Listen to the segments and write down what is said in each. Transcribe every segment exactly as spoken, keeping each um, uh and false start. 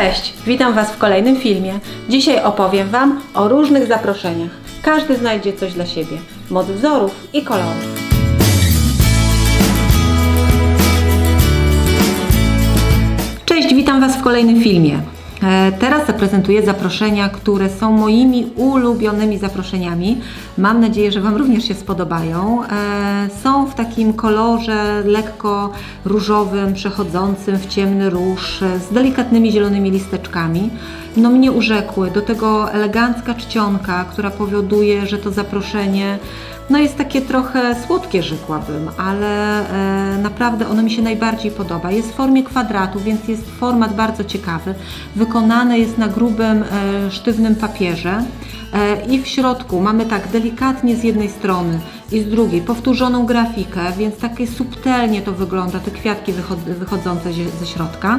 Cześć, witam Was w kolejnym filmie. Dzisiaj opowiem Wam o różnych zaproszeniach. Każdy znajdzie coś dla siebie. Moc wzorów i kolorów. Cześć, witam Was w kolejnym filmie. Teraz zaprezentuję zaproszenia, które są moimi ulubionymi zaproszeniami. Mam nadzieję, że Wam również się spodobają. Są w takim kolorze lekko różowym, przechodzącym w ciemny róż, z delikatnymi zielonymi listeczkami. No mnie urzekły, do tego elegancka czcionka, która powoduje, że to zaproszenie no jest takie trochę słodkie, rzekłabym, ale e, naprawdę ono mi się najbardziej podoba. Jest w formie kwadratu, więc jest format bardzo ciekawy. Wykonane jest na grubym, e, sztywnym papierze e, i w środku mamy tak delikatnie z jednej strony i z drugiej powtórzoną grafikę, więc takie subtelnie to wygląda, te kwiatki wychod wychodzące ze środka.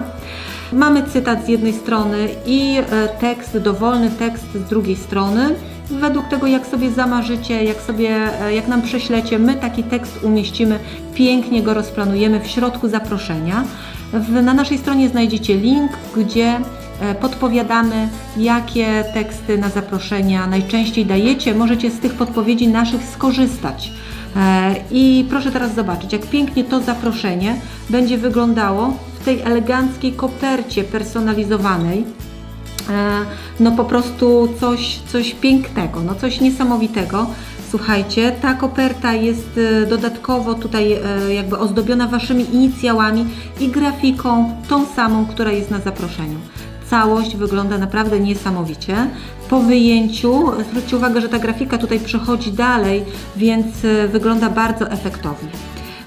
Mamy cytat z jednej strony i e, tekst, dowolny tekst z drugiej strony. Według tego, jak sobie zamarzycie, jak, sobie, jak nam prześlecie, my taki tekst umieścimy, pięknie go rozplanujemy w środku zaproszenia. Na naszej stronie znajdziecie link, gdzie podpowiadamy, jakie teksty na zaproszenia najczęściej dajecie. Możecie z tych podpowiedzi naszych skorzystać. I proszę teraz zobaczyć, jak pięknie to zaproszenie będzie wyglądało w tej eleganckiej kopercie personalizowanej. No po prostu coś, coś pięknego, no coś niesamowitego. Słuchajcie, ta koperta jest dodatkowo tutaj jakby ozdobiona Waszymi inicjałami i grafiką tą samą, która jest na zaproszeniu. Całość wygląda naprawdę niesamowicie. Po wyjęciu, zwróćcie uwagę, że ta grafika tutaj przechodzi dalej, więc wygląda bardzo efektownie.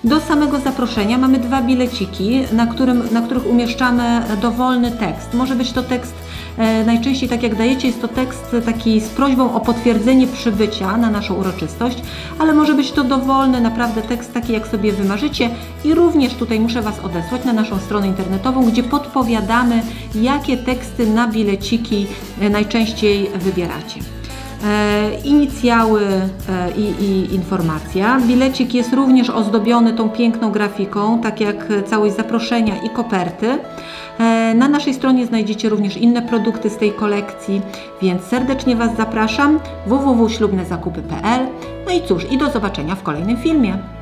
Do samego zaproszenia mamy dwa bileciki, na, którym, na których umieszczamy dowolny tekst. Może być to tekst, e, najczęściej tak jak dajecie, jest to tekst taki z prośbą o potwierdzenie przybycia na naszą uroczystość, ale może być to dowolny naprawdę tekst taki, jak sobie wymarzycie. I również tutaj muszę Was odesłać na naszą stronę internetową, gdzie podpowiadamy, jakie teksty na bileciki e, najczęściej wybieracie. Inicjały i, i informacja. Bilecik jest również ozdobiony tą piękną grafiką, tak jak całość zaproszenia i koperty. Na naszej stronie znajdziecie również inne produkty z tej kolekcji, więc serdecznie Was zapraszam. w w w kropka ślubne zakupy kropka p l. No i cóż, i do zobaczenia w kolejnym filmie.